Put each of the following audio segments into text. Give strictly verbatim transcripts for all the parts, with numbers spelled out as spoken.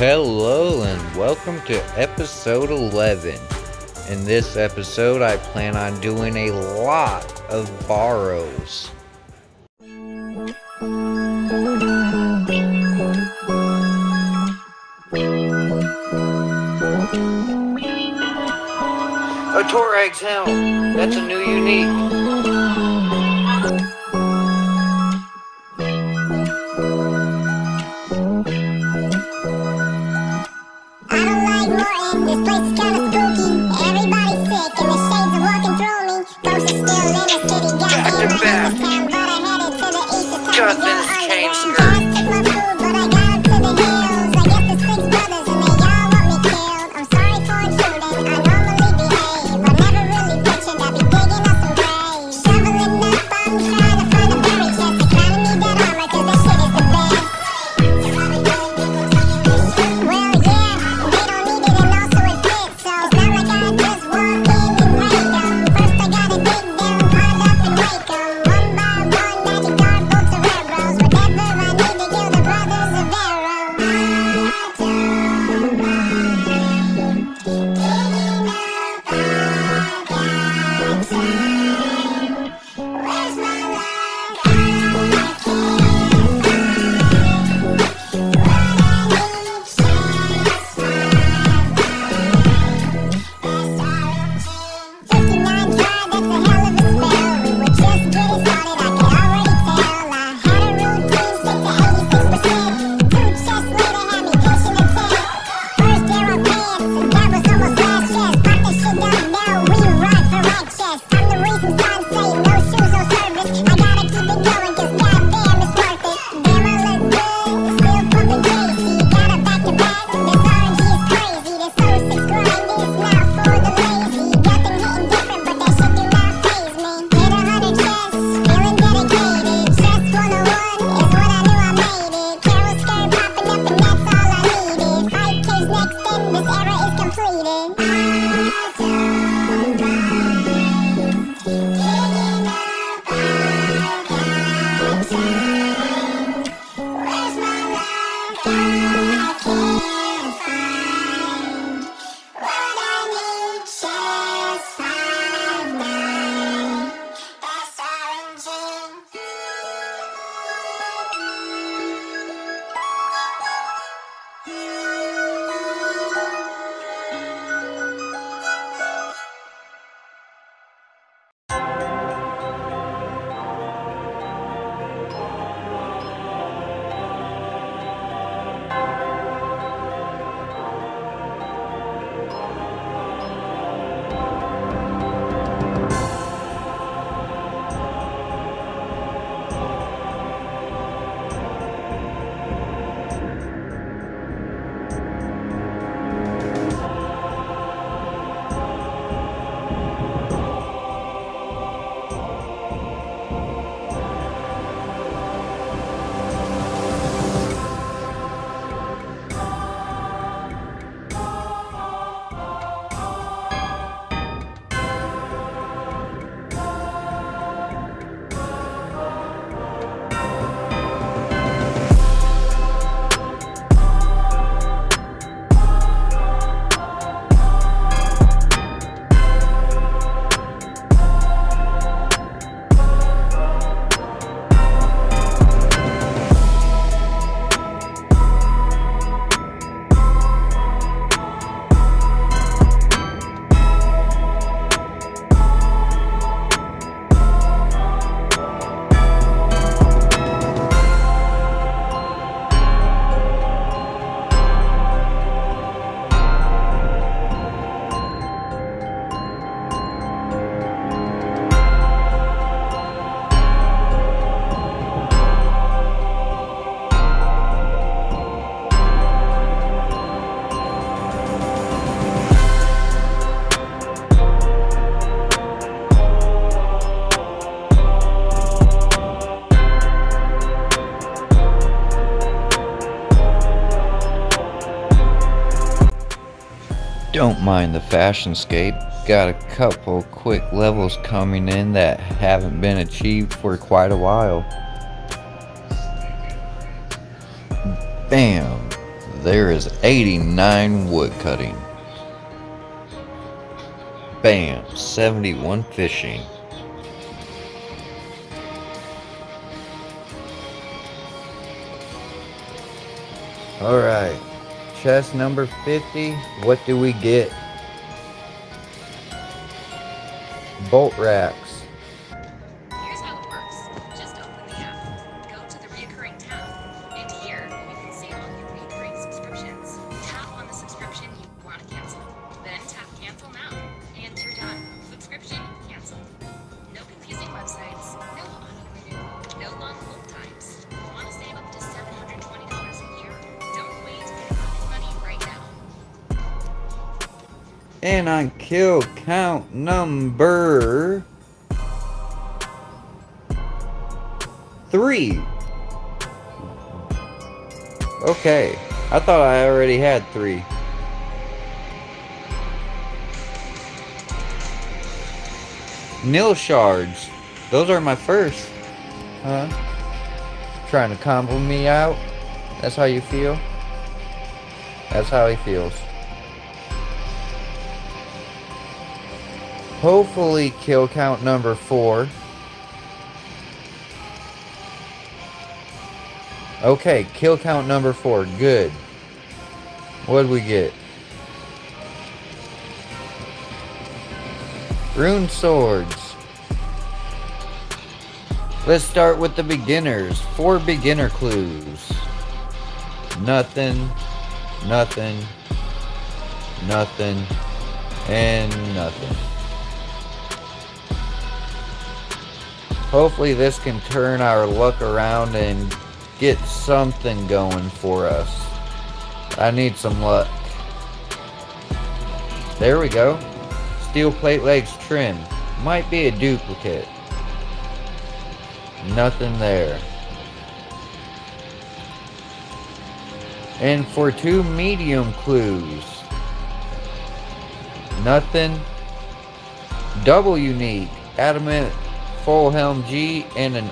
Hello and welcome to episode eleven. In this episode I plan on doing a lot of Barrows. A Torag's helm, that's a new unique. Don't mind the FashionScape, got a couple quick levels coming in that haven't been achieved for quite a while. Bam! There is eighty-nine wood cutting. Bam, seventy-one fishing. Alright, chest number fifty, what do we get? Bolt racks. Here's how it works. Just open the app, go to the reoccurring tab, and here you can save on your reoccurring subscriptions. Tap on the subscription you want to cancel, then tap cancel now, and you're done. Subscription canceled. No confusing websites, no auto-renew, no long hold times. You want to save up to seven hundred twenty dollars a year? Don't wait, get money right now. And on kill count number three. Okay, I thought I already had three. Nil shards. Those are my first. Huh? Trying to combo me out? That's how you feel? That's how he feels. Hopefully kill count number four. Okay, kill count number four. Good. What'd we get? Rune swords. Let's start with the beginners. Four beginner clues. Nothing. Nothing. Nothing. And nothing. Hopefully this can turn our luck around and get something going for us. I need some luck. There we go. Steel plate legs trim. Might be a duplicate. Nothing there. And for two medium clues. Nothing. Double unique. Adamant. Full helm G and an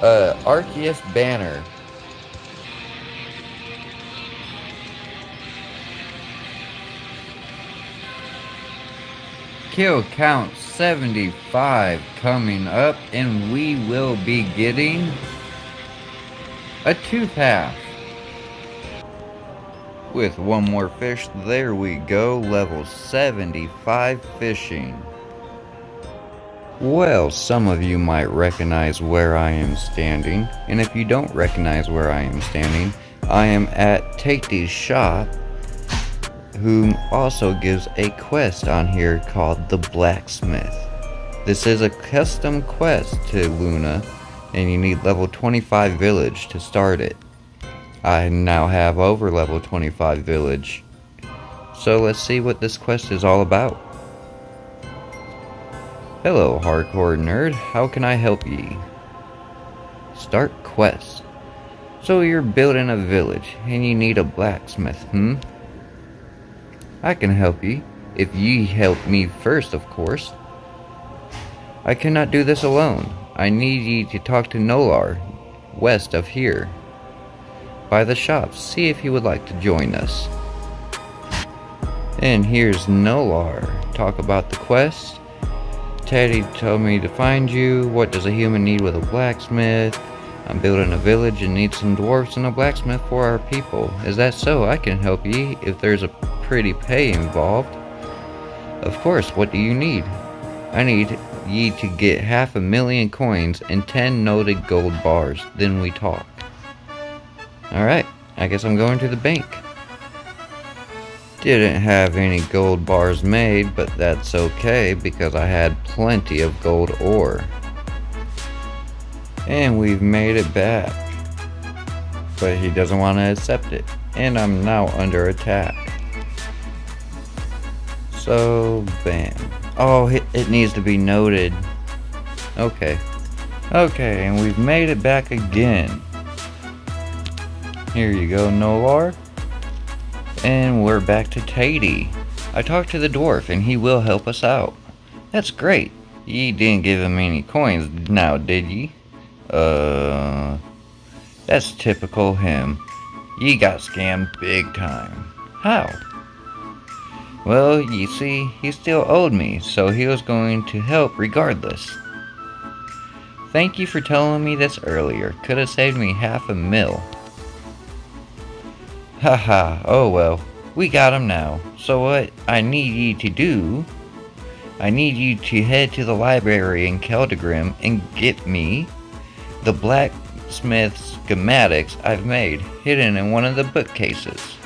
uh, Arceuus banner. Kill count seventy-five coming up, and we will be getting a tooth half. With one more fish, there we go, level seventy-five fishing. Well, some of you might recognize where I am standing, and if you don't recognize where I am standing, I am at Tati's shop, whom also gives a quest on here called The Blacksmith. This is a custom quest to Luna, and you need level twenty-five village to start it. I now have over level twenty-five village, so let's see what this quest is all about. Hello, hardcore nerd. How can I help ye? Start quest. So you're building a village, and you need a blacksmith, hmm? I can help ye, if ye help me first, of course. I cannot do this alone. I need ye to talk to Nolar, west of here, by the shop. See if he would like to join us. And here's Nolar. Talk about the quest. Teddy told me to find you. What does a human need with a blacksmith? I'm building a village and need some dwarfs and a blacksmith for our people. Is that so? I can help ye if there's a pretty pay involved. Of course, what do you need? I need ye to get half a million coins and ten noted gold bars. Then we talk. Alright, I guess I'm going to the bank. Didn't have any gold bars made, but that's okay because I had plenty of gold ore. And we've made it back. But he doesn't want to accept it. And I'm now under attack. So, bam. Oh, it needs to be noted. Okay. Okay, and we've made it back again. Here you go, Nolar. And we're back to Tati. I talked to the dwarf and he will help us out. That's great. Ye didn't give him any coins now, did ye? Uh, that's typical him. Ye got scammed big time. How? Well, you see, he still owed me, so he was going to help regardless. Thank you for telling me this earlier. Could have saved me half a mil. Haha, oh well. We got him now. So what I need you to do... I need you to head to the library in Keldagrim and get me the blacksmith schematics I've made, hidden in one of the bookcases.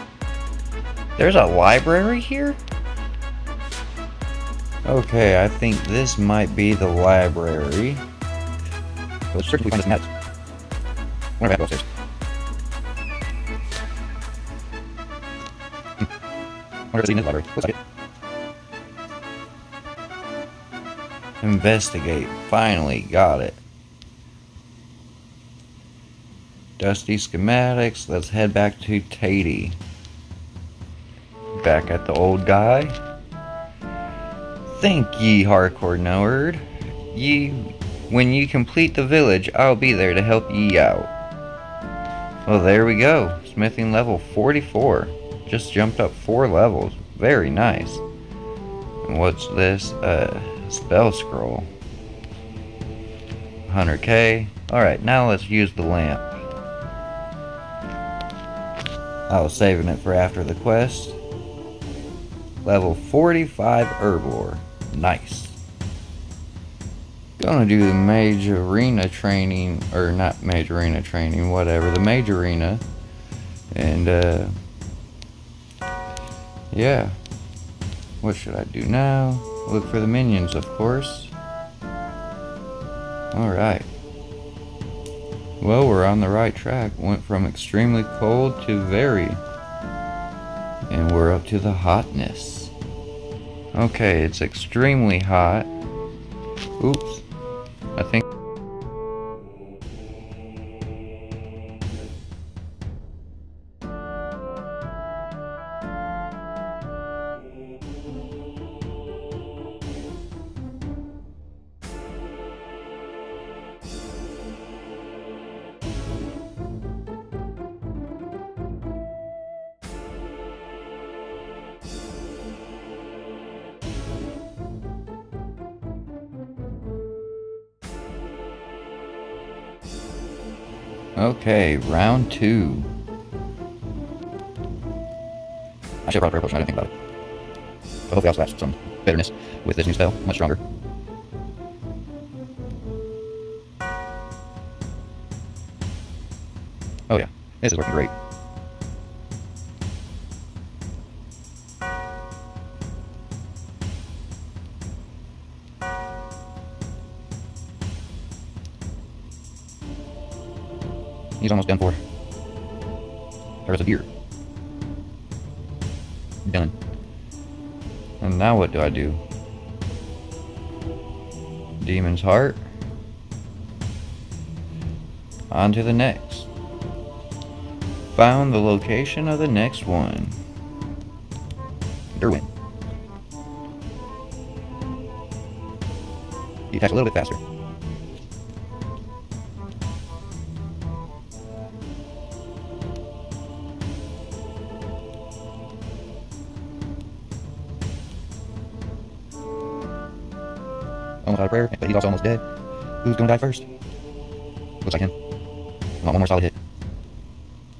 There's a library here? Okay, I think this might be the library. Let's strictly find this net. One of the investigate. Finally got it. Dusty schematics. Let's head back to Tati. Back at the old guy. Thank ye, hardcore nerd. Ye, when you complete the village, I'll be there to help ye out. Well, there we go. Smithing level forty-four. Just jumped up four levels. Very nice. And what's this? Uh, spell scroll. one hundred K. Alright, now let's use the lamp. I was saving it for after the quest. Level forty-five herblore. Nice. Gonna do the Mage Arena training. Or not Mage Arena training. Whatever. The Mage Arena. And uh... yeah. What should I do now? Look for the minions, of course. Alright. Well, we're on the right track. Went from extremely cold to very. And we're up to the hotness. Okay, it's extremely hot. Oops. I think... Okay, round two. I should have brought a prayer potion, I didn't think about it. But hopefully I'll slash some bitterness with this new spell, much stronger. Oh yeah, this is working great. He's almost done for. There's a deer. Done. And now what do I do? Demon's heart. On to the next. Found the location of the next one. Derwin. He attacks a little bit faster. Almost out of prayer, but he's also almost dead. Who's gonna die first? Looks like him. I want one more solid hit.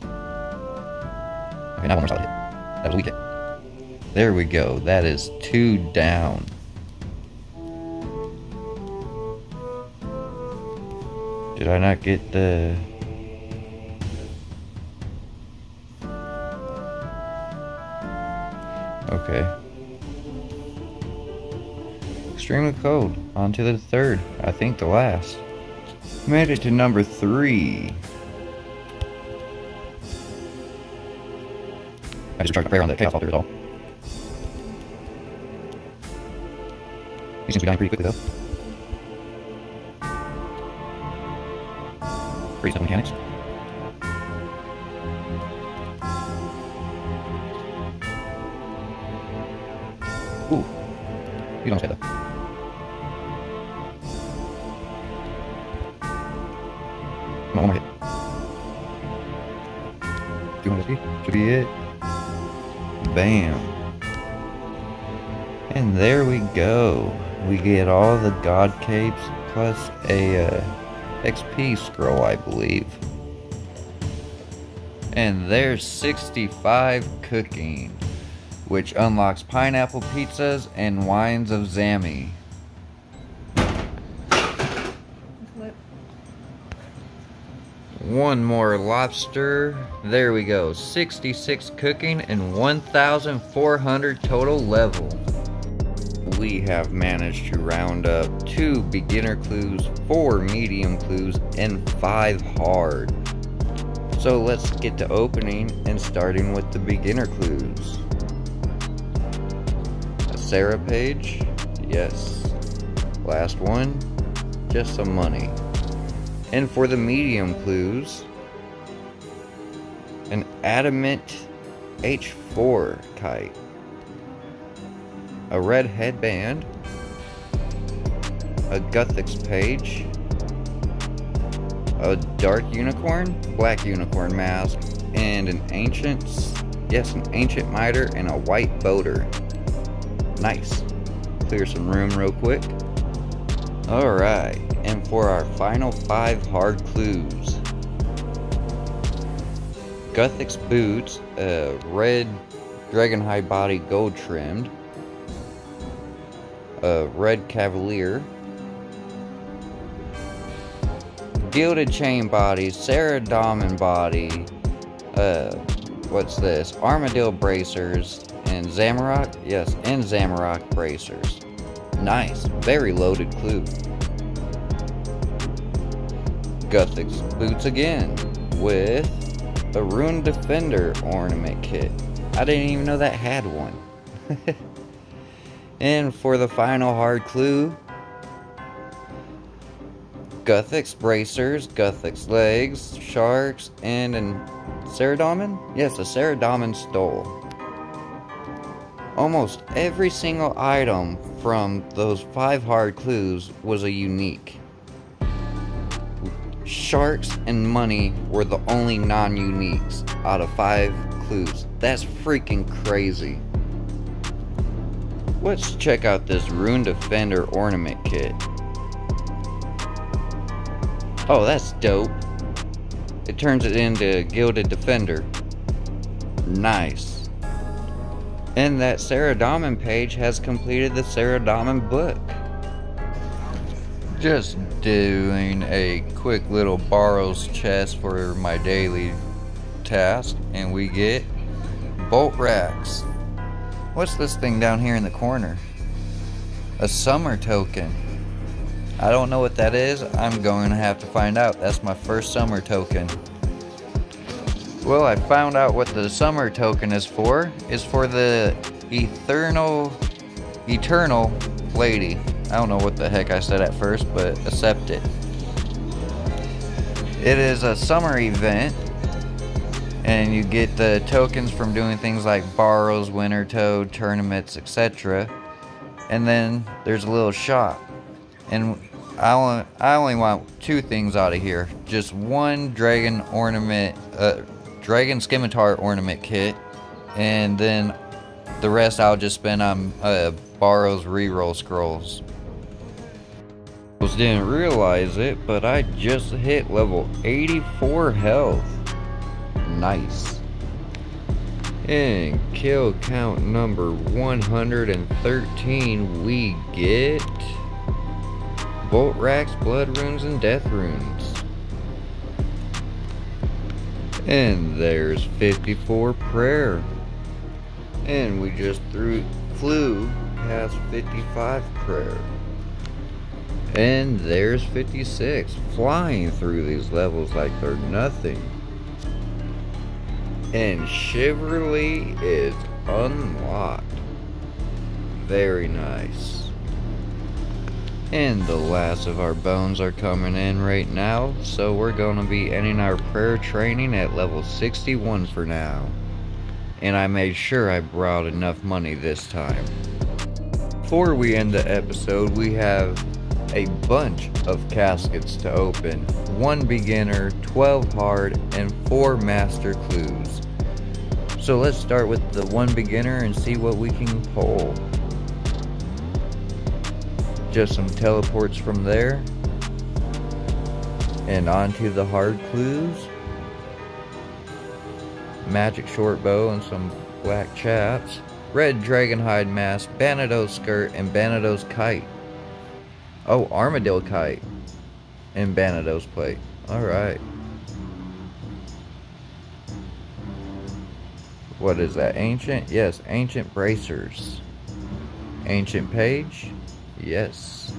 Okay, not one more solid hit. That was a weak hit. There we go. That is two down. Did I not get the... okay. Extremely cold. On to the third. I think the last. Made it to number three. I just tried to prayer on the chaos altar at all. He seems to be dying pretty quickly though. Pretty simple mechanics. Ooh. You don't say that. Come on, one more hit. ready. Should be it. Bam. And there we go. We get all the god capes plus a uh, X P scroll, I believe. And there's sixty-five cooking, which unlocks pineapple pizzas and wines of Zammy. One more lobster. There we go. sixty-six cooking and one thousand four hundred total level. We have managed to round up two beginner clues, four medium clues, and five hard. So let's get to opening and starting with the beginner clues. A Sarah page, yes. Last one, just some money. And for the medium clues, an adamant H four kite, a red headband, a Guthix page, a dark unicorn, black unicorn mask, and an ancient, yes, an ancient miter and a white boater. Nice. Clear some room real quick. Alright, and for our final five hard clues. Guthix boots, uh, red dragonhide body gold trimmed, a red cavalier, gilded chain body, Saradomin body, uh, what's this, armadillo bracers, and Zamorak, yes, and Zamorak bracers. Nice, very loaded clue. Guthix boots again with a Rune Defender Ornament Kit. I didn't even know that had one. And for the final hard clue, Guthix bracers, Guthix legs, sharks, and an Saradomin? Yes, a Saradomin stole. Almost every single item from those five hard clues was a unique. Sharks and money were the only non-uniques out of five clues. That's freaking crazy. Let's check out this Rune Defender Ornament Kit. Oh, that's dope. It turns it into Gilded Defender. Nice. And that Saradomin page has completed the Saradomin book. Just doing a quick little Barrows chest for my daily task, and we get bolt racks. What's this thing down here in the corner? A summer token. I don't know what that is. I'm going to have to find out. That's my first summer token. Well, I found out what the summer token is for. It's for the eternal, eternal lady. I don't know what the heck I said at first, but accept it. It is a summer event. And you get the tokens from doing things like Barrows, Winter Toad, tournaments, et cetera. And then there's a little shop. And I only, I only want two things out of here. Just one dragon ornament, uh, dragon scimitar ornament kit. And then the rest I'll just spend on uh, Barrows reroll scrolls. I didn't realize it, but I just hit level eighty-four health. Nice. And kill count number one hundred thirteen, we get bolt racks, blood runes, and death runes. And there's fifty-four prayer. And we just threw, flew past fifty-five prayer. And there's fifty-six, flying through these levels like they're nothing. And Chivalry is unlocked. Very nice. And the last of our bones are coming in right now, so we're going to be ending our prayer training at level sixty-one for now. And I made sure I brought enough money this time. Before we end the episode, we have a bunch of caskets to open. One beginner, twelve hard, and four master clues. So let's start with the one beginner and see what we can pull. Just some teleports from there. And onto the hard clues. Magic short bow and some black chaps. Red dragonhide mask, Bandos skirt, and Bandos kite. Oh, armadillo kite. And Bandos plate. Alright. What is that? Ancient? Yes, ancient bracers. Ancient page? Yes.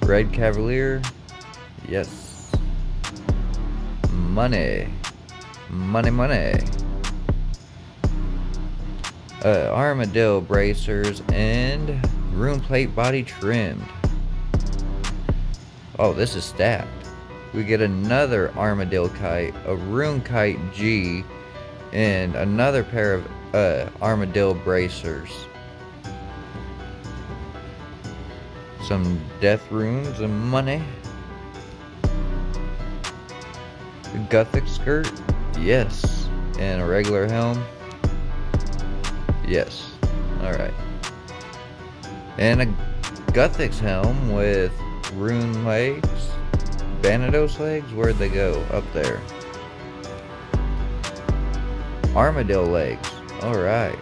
Red cavalier? Yes. Money. Money, money. Uh, armadillo bracers and rune plate body trimmed. Oh, this is stacked. We get another armadillo kite, a rune kite G, and another pair of uh, armadillo bracers. Some death runes and money. A Guthix skirt, yes, and a regular helm. Yes. Alright. And a Guthix helm with rune legs. Bandos legs? Where'd they go? Up there. Armadillo legs. Alright.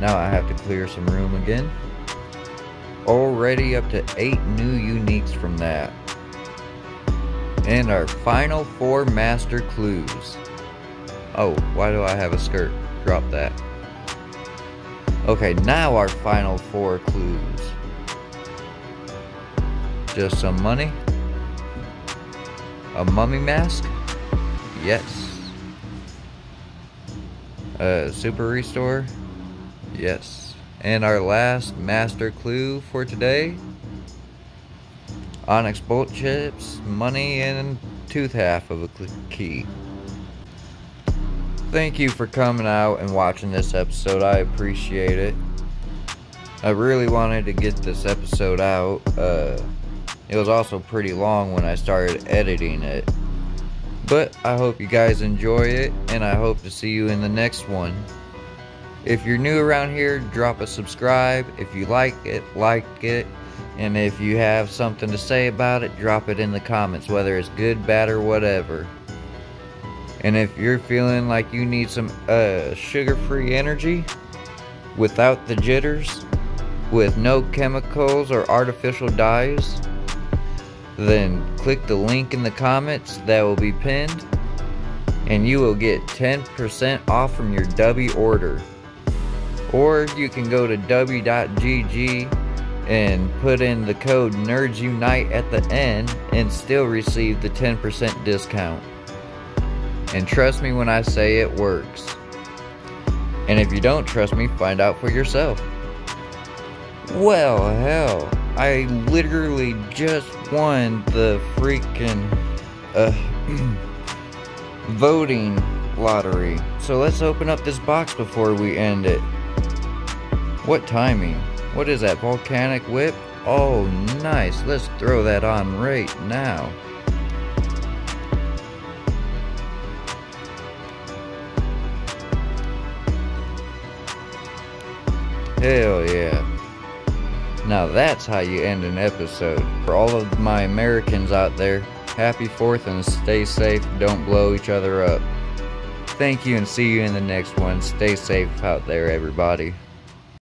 Now I have to clear some room again. Already up to eight new uniques from that. And our final four master clues. Oh, why do I have a skirt? Drop that. Okay, now our final four clues. Just some money. A mummy mask? Yes. Uh, super restore? Yes. And our last master clue for today. Onyx bolt chips, money, and tooth half of a key. Thank you for coming out and watching this episode. I appreciate it. I really wanted to get this episode out. Uh, it was also pretty long when I started editing it. But I hope you guys enjoy it, and I hope to see you in the next one. If you're new around here, drop a subscribe. If you like it, like it. And if you have something to say about it, drop it in the comments, whether it's good, bad, or whatever. And if you're feeling like you need some uh, sugar-free energy, without the jitters, with no chemicals or artificial dyes, then click the link in the comments that will be pinned, and you will get ten percent off from your W order. Or you can go to W dot G G and put in the code NERDSUNITE at the end and still receive the ten percent discount. And trust me when I say it works. And if you don't trust me, find out for yourself. Well, hell, I literally just won the freaking uh, voting lottery. So let's open up this box before we end it. What timing? What is that, Volcanic Whip? Oh, nice. Let's throw that on right now. Hell yeah. Now that's how you end an episode. For all of my Americans out there, happy fourth and stay safe. Don't blow each other up. Thank you and see you in the next one. Stay safe out there, everybody.